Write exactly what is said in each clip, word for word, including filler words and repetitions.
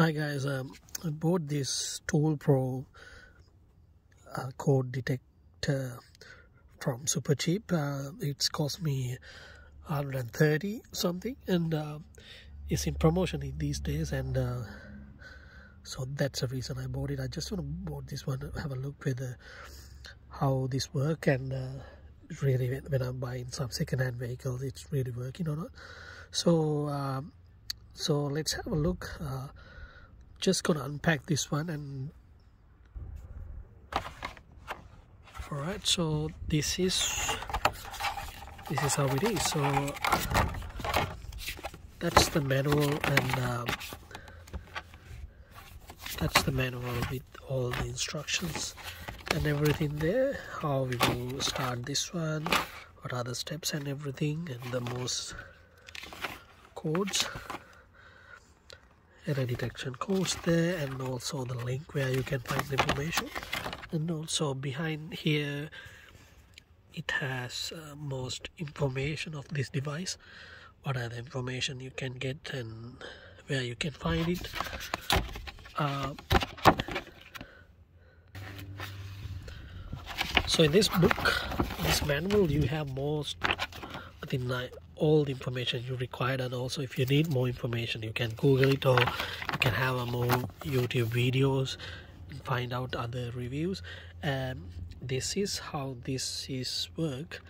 Hi guys, um, I bought this Tool Pro uh, code detector from Super Cheap. Uh, it's cost me one hundred thirty something, and uh, it's in promotion these days, and uh, so that's the reason I bought it. I just want to bought this one, have a look with uh, how this works, and uh, really when I'm buying some second-hand vehicles, it's really working or not. So, um, so let's have a look. Uh, just gonna unpack this one. And all right, so this is this is how it is. So that's the manual, and um, that's the manual with all the instructions and everything there, how we will start this one, what are the steps and everything, and the most codes, error detection codes there, and also the link where you can find information. And also behind here it has uh, most information of this device, what are the information you can get and where you can find it. Uh, so in this book, this manual, you have most, I think, all the information you required. And also if you need more information, you can Google it, or you can have a more YouTube videos and find out other reviews. And um, this is how this is work.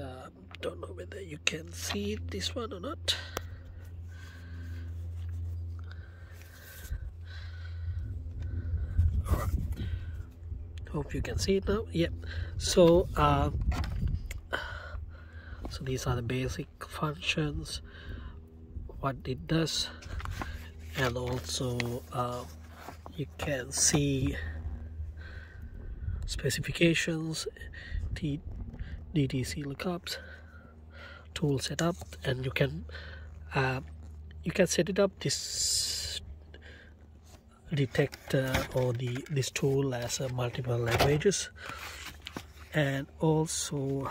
uh, Don't know whether you can see this one or not. All right. Hope you can see it now. Yep. Yeah. So uh, so these are the basic functions, what it does, and also uh, you can see specifications, D T C lookups, tool setup, and you can uh, you can set it up, this detector or the this tool, as uh, multiple languages. And also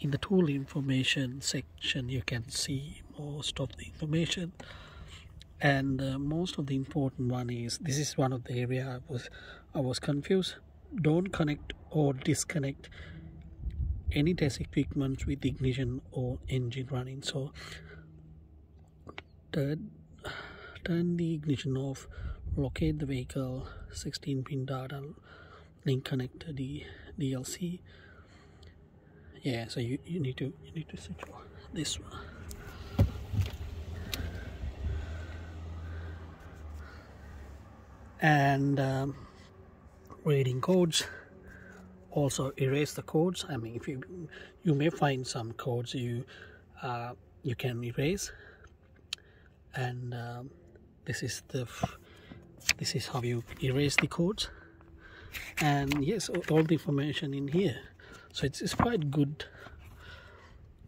in the tool information section, you can see most of the information, and uh, most of the important one is, this is one of the area I was I was confused. Don't connect or disconnect any test equipment with ignition or engine running. So turn, turn the ignition off, locate the vehicle, sixteen pin data link connector, the D L C. Yeah, so you, you need to you need to switch on this one. And um, reading codes, also erase the codes. I mean, if you you may find some codes you uh, you can erase. And um, this is the f this is how you erase the codes. And yes, all the information in here. So it's, it's quite good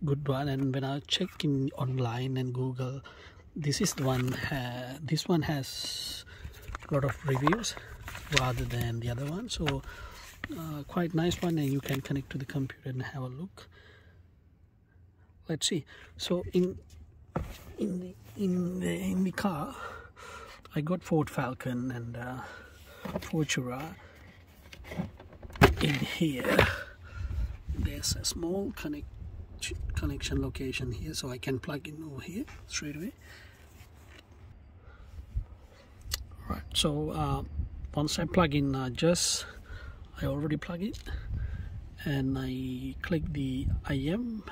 good one. And when I check in online and Google, this is the one, uh, this one has a lot of reviews rather than the other one. So uh, quite nice one, and you can connect to the computer and have a look. Let's see. So in in the, in the, in the car, I got Ford Falcon and uh, Fortuna in here. There's a small connect connection location here, so I can plug in over here straight away. Right. So uh, once I plug in, uh, just I already plug it, and I click the I M.